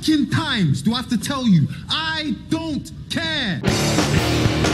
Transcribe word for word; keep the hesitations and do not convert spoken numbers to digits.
fucking times do I have to tell you? I don't care.